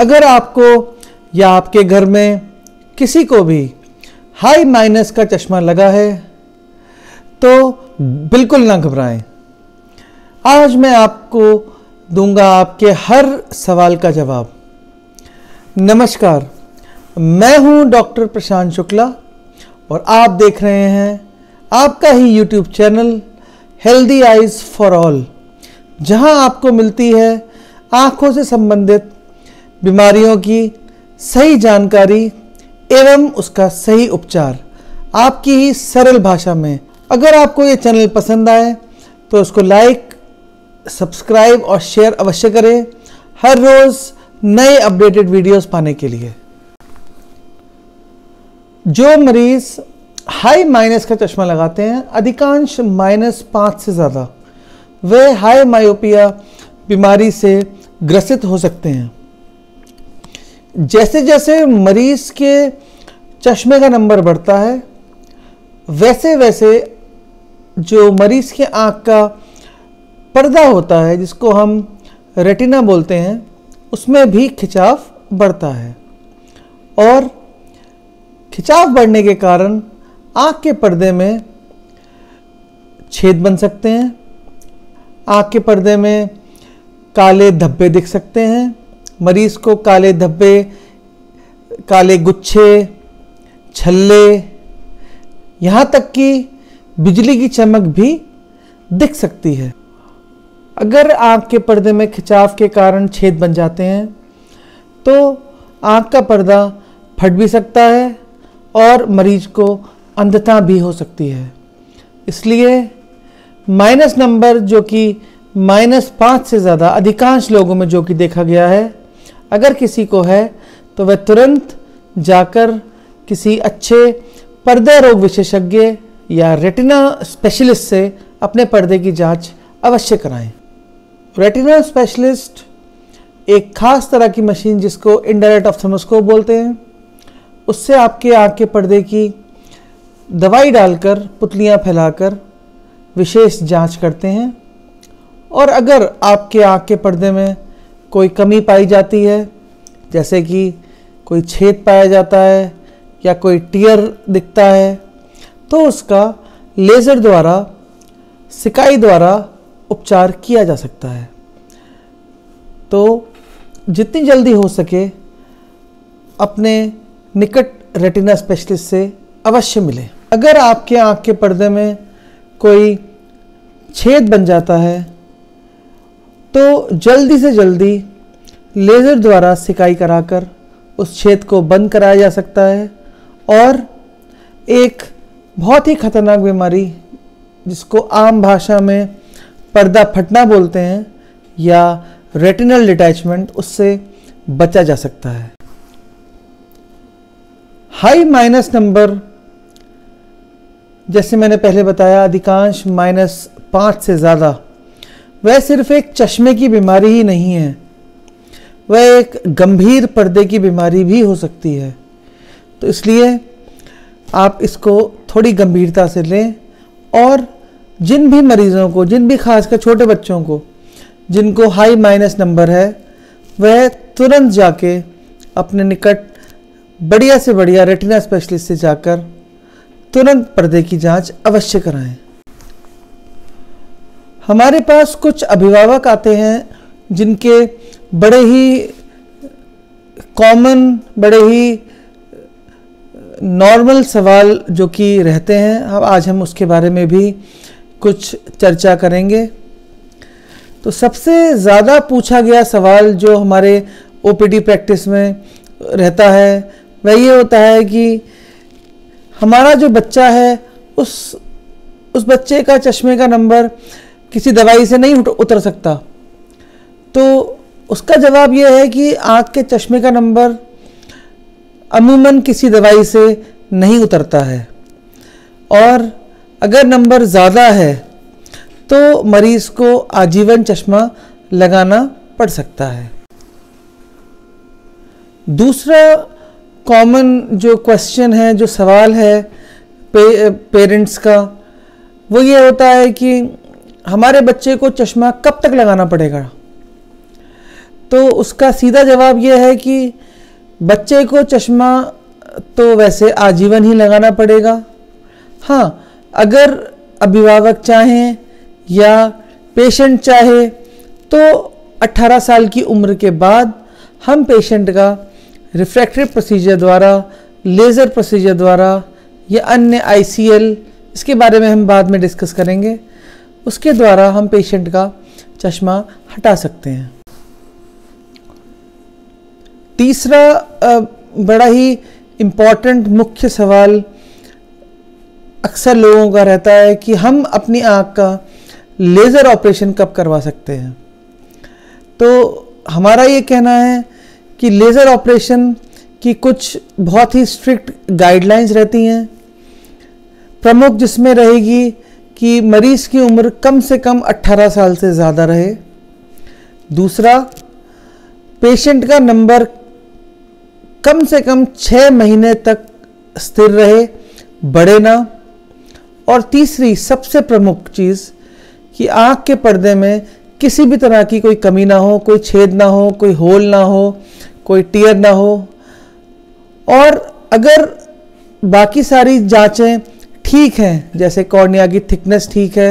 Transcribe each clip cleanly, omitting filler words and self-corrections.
अगर आपको या आपके घर में किसी को भी हाई माइनस का चश्मा लगा है तो बिल्कुल ना घबराएं। आज मैं आपको दूंगा आपके हर सवाल का जवाब। नमस्कार, मैं हूं डॉक्टर प्रशांत शुक्ला और आप देख रहे हैं आपका ही YouTube channel healthy eyes for all, जहां आपको मिलती है आँखों से संबंधित बीमारियों की सही जानकारी एवं उसका सही उपचार आपकी ही सरल भाषा में। अगर आपको ये चैनल पसंद आए तो उसको लाइक, सब्सक्राइब और शेयर अवश्य करें हर रोज़ नए अपडेटेड वीडियोस पाने के लिए। जो मरीज़ हाई माइनस का चश्मा लगाते हैं, अधिकांश -5 से ज़्यादा, वे हाई मायोपिया बीमारी से ग्रसित हो सकते हैं। जैसे जैसे मरीज़ के चश्मे का नंबर बढ़ता है, वैसे वैसे जो मरीज़ के आँख का पर्दा होता है, जिसको हम रेटिना बोलते हैं, उसमें भी खिंचाव बढ़ता है और खिंचाव बढ़ने के कारण आँख के पर्दे में छेद बन सकते हैं, आँख के पर्दे में काले धब्बे दिख सकते हैं। मरीज़ को काले धब्बे, काले गुच्छे, छल्ले, यहाँ तक कि बिजली की चमक भी दिख सकती है। अगर आँख के पर्दे में खिंचाव के कारण छेद बन जाते हैं तो आँख का पर्दा फट भी सकता है और मरीज़ को अंधता भी हो सकती है। इसलिए माइनस नंबर, जो कि -5 से ज़्यादा अधिकांश लोगों में जो कि देखा गया है, अगर किसी को है तो वह तुरंत जाकर किसी अच्छे पर्दा रोग विशेषज्ञ या रेटिना स्पेशलिस्ट से अपने पर्दे की जांच अवश्य कराएं। रेटिना स्पेशलिस्ट एक ख़ास तरह की मशीन, जिसको इनडायरेक्ट ऑफथल्मोस्कोप बोलते हैं, उससे आपके आँख के पर्दे की दवाई डालकर, पुतलियाँ फैलाकर विशेष जांच करते हैं। और अगर आपके आँख के पर्दे में कोई कमी पाई जाती है, जैसे कि कोई छेद पाया जाता है या कोई टियर दिखता है, तो उसका लेज़र द्वारा, सिकाई द्वारा उपचार किया जा सकता है। तो जितनी जल्दी हो सके अपने निकट रेटिना स्पेशलिस्ट से अवश्य मिलें। अगर आपके आँख के पर्दे में कोई छेद बन जाता है तो जल्दी से जल्दी लेज़र द्वारा सिकाई कराकर उस छेद को बंद कराया जा सकता है और एक बहुत ही ख़तरनाक बीमारी, जिसको आम भाषा में पर्दा फटना बोलते हैं या रेटिनल डिटैचमेंट, उससे बचा जा सकता है। हाई माइनस नंबर, जैसे मैंने पहले बताया, अधिकांश -5 से ज़्यादा, वह सिर्फ एक चश्मे की बीमारी ही नहीं है, वह एक गंभीर पर्दे की बीमारी भी हो सकती है। तो इसलिए आप इसको थोड़ी गंभीरता से लें और जिन भी मरीज़ों को, जिन भी खासकर छोटे बच्चों को जिनको हाई माइनस नंबर है, वह तुरंत जाके अपने निकट बढ़िया से बढ़िया रेटिना स्पेशलिस्ट से जाकर तुरंत पर्दे की जांच अवश्य कराएं। हमारे पास कुछ अभिभावक आते हैं जिनके बड़े ही कॉमन, बड़े ही नॉर्मल सवाल जो कि रहते हैं, आज हम उसके बारे में भी कुछ चर्चा करेंगे। तो सबसे ज़्यादा पूछा गया सवाल जो हमारे ओपीडी प्रैक्टिस में रहता है वह ये होता है कि हमारा जो बच्चा है उस बच्चे का चश्मे का नंबर किसी दवाई से नहीं उतर सकता। तो उसका जवाब यह है कि आँख के चश्मे का नंबर अमूमन किसी दवाई से नहीं उतरता है और अगर नंबर ज़्यादा है तो मरीज़ को आजीवन चश्मा लगाना पड़ सकता है। दूसरा कॉमन जो क्वेश्चन है, जो सवाल है पेरेंट्स का, वो ये होता है कि हमारे बच्चे को चश्मा कब तक लगाना पड़ेगा। तो उसका सीधा जवाब यह है कि बच्चे को चश्मा तो वैसे आजीवन ही लगाना पड़ेगा। हाँ, अगर अभिभावक चाहें या पेशेंट चाहे तो 18 साल की उम्र के बाद हम पेशेंट का रिफ्रैक्टिव प्रोसीजर द्वारा, लेज़र प्रोसीजर द्वारा या अन्य ICL, इसके बारे में हम बाद में डिस्कस करेंगे, उसके द्वारा हम पेशेंट का चश्मा हटा सकते हैं। तीसरा बड़ा ही इम्पॉर्टेंट मुख्य सवाल अक्सर लोगों का रहता है कि हम अपनी आँख का लेज़र ऑपरेशन कब करवा सकते हैं। तो हमारा ये कहना है कि लेज़र ऑपरेशन की कुछ बहुत ही स्ट्रिक्ट गाइडलाइंस रहती हैं, प्रमुख जिसमें रहेगी कि मरीज़ की उम्र कम से कम 18 साल से ज़्यादा रहे। दूसरा, पेशेंट का नंबर कम से कम 6 महीने तक स्थिर रहे, बढ़े ना। और तीसरी सबसे प्रमुख चीज़ कि आँख के पर्दे में किसी भी तरह की कोई कमी ना हो, कोई छेद ना हो, कोई होल ना हो, कोई टीयर ना हो। और अगर बाकी सारी जांचें ठीक हैं, जैसे कॉर्निया की थिकनेस ठीक है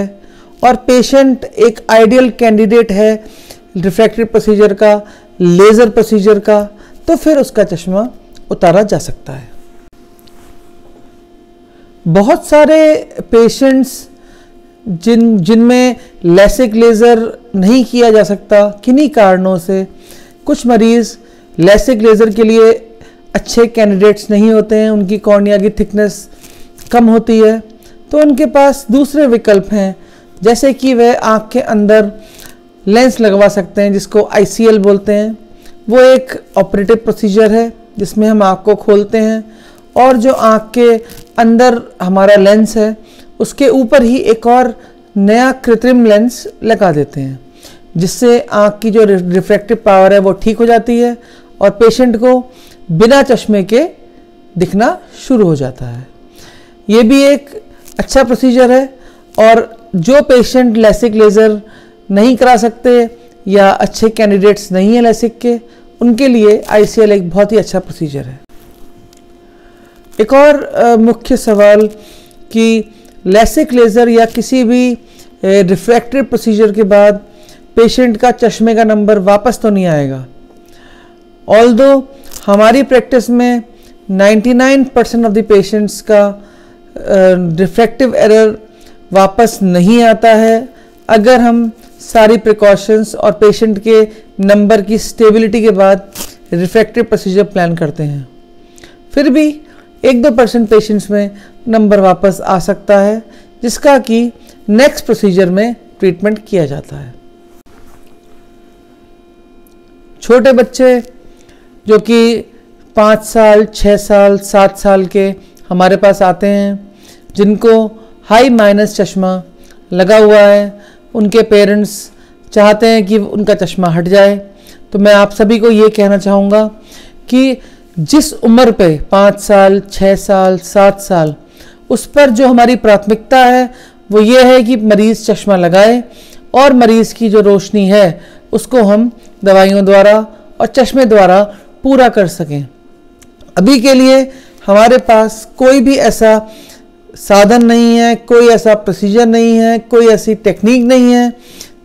और पेशेंट एक आइडियल कैंडिडेट है रिफ्रैक्टिव प्रोसीजर का, लेज़र प्रोसीजर का, तो फिर उसका चश्मा उतारा जा सकता है। बहुत सारे पेशेंट्स जिनमें लेसिक लेज़र नहीं किया जा सकता, किन्हीं कारणों से कुछ मरीज़ लेसिक लेज़र के लिए अच्छे कैंडिडेट्स नहीं होते हैं, उनकी कॉर्निया की थिकनेस कम होती है, तो उनके पास दूसरे विकल्प हैं, जैसे कि वह आँख के अंदर लेंस लगवा सकते हैं जिसको ICL बोलते हैं। वो एक ऑपरेटिव प्रोसीजर है जिसमें हम आँख को खोलते हैं और जो आँख के अंदर हमारा लेंस है उसके ऊपर ही एक और नया कृत्रिम लेंस लगा देते हैं, जिससे आँख की जो रिफ्रैक्टिव पावर है वो ठीक हो जाती है और पेशेंट को बिना चश्मे के दिखना शुरू हो जाता है। ये भी एक अच्छा प्रोसीजर है और जो पेशेंट लेसिक लेज़र नहीं करा सकते या अच्छे कैंडिडेट्स नहीं हैं लेसिक के, उनके लिए ICL एक बहुत ही अच्छा प्रोसीजर है। एक और मुख्य सवाल कि लेसिक लेज़र या किसी भी रिफ्रैक्टिव प्रोसीजर के बाद पेशेंट का चश्मे का नंबर वापस तो नहीं आएगा। ऑल्दो हमारी प्रैक्टिस में 99% ऑफ द पेशेंट्स का रिफ्रैक्टिव एरर वापस नहीं आता है, अगर हम सारी प्रिकॉशंस और पेशेंट के नंबर की स्टेबिलिटी के बाद रिफ्रैक्टिव प्रोसीजर प्लान करते हैं। फिर भी 1-2% पेशेंट्स में नंबर वापस आ सकता है, जिसका कि नेक्स्ट प्रोसीजर में ट्रीटमेंट किया जाता है। छोटे बच्चे जो कि 5 साल, 6 साल, 7 साल के हमारे पास आते हैं, जिनको हाई माइनस चश्मा लगा हुआ है, उनके पेरेंट्स चाहते हैं कि उनका चश्मा हट जाए, तो मैं आप सभी को ये कहना चाहूँगा कि जिस उम्र पे 5 साल, 6 साल, 7 साल, उस पर जो हमारी प्राथमिकता है वो ये है कि मरीज़ चश्मा लगाए और मरीज़ की जो रोशनी है उसको हम दवाइयों द्वारा और चश्मे द्वारा पूरा कर सकें। अभी के लिए हमारे पास कोई भी ऐसा साधन नहीं है, कोई ऐसा प्रोसीजर नहीं है, कोई ऐसी टेक्निक नहीं है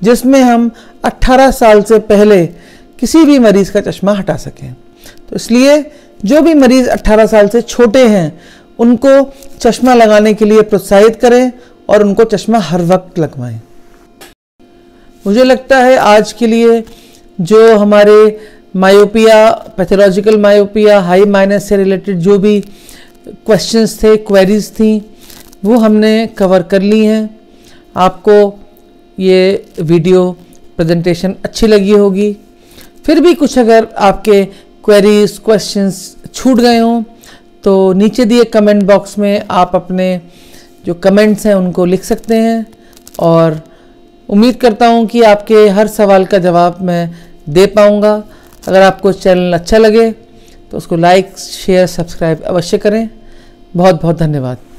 जिसमें हम 18 साल से पहले किसी भी मरीज़ का चश्मा हटा सकें। तो इसलिए जो भी मरीज़ 18 साल से छोटे हैं उनको चश्मा लगाने के लिए प्रोत्साहित करें और उनको चश्मा हर वक्त लगवाएं। मुझे लगता है आज के लिए जो हमारे myopia, pathological myopia, high minus से रिलेटेड जो भी क्वेश्चंस थे, क्वेरीज थी, वो हमने कवर कर ली हैं। आपको ये वीडियो प्रेजेंटेशन अच्छी लगी होगी। फिर भी कुछ अगर आपके क्वेरीज, क्वेश्चंस छूट गए हों तो नीचे दिए कमेंट बॉक्स में आप अपने जो कमेंट्स हैं उनको लिख सकते हैं और उम्मीद करता हूं कि आपके हर सवाल का जवाब मैं दे पाऊंगा। अगर आपको चैनल अच्छा लगे तो उसको लाइक, शेयर, सब्सक्राइब अवश्य करें। बहुत बहुत धन्यवाद।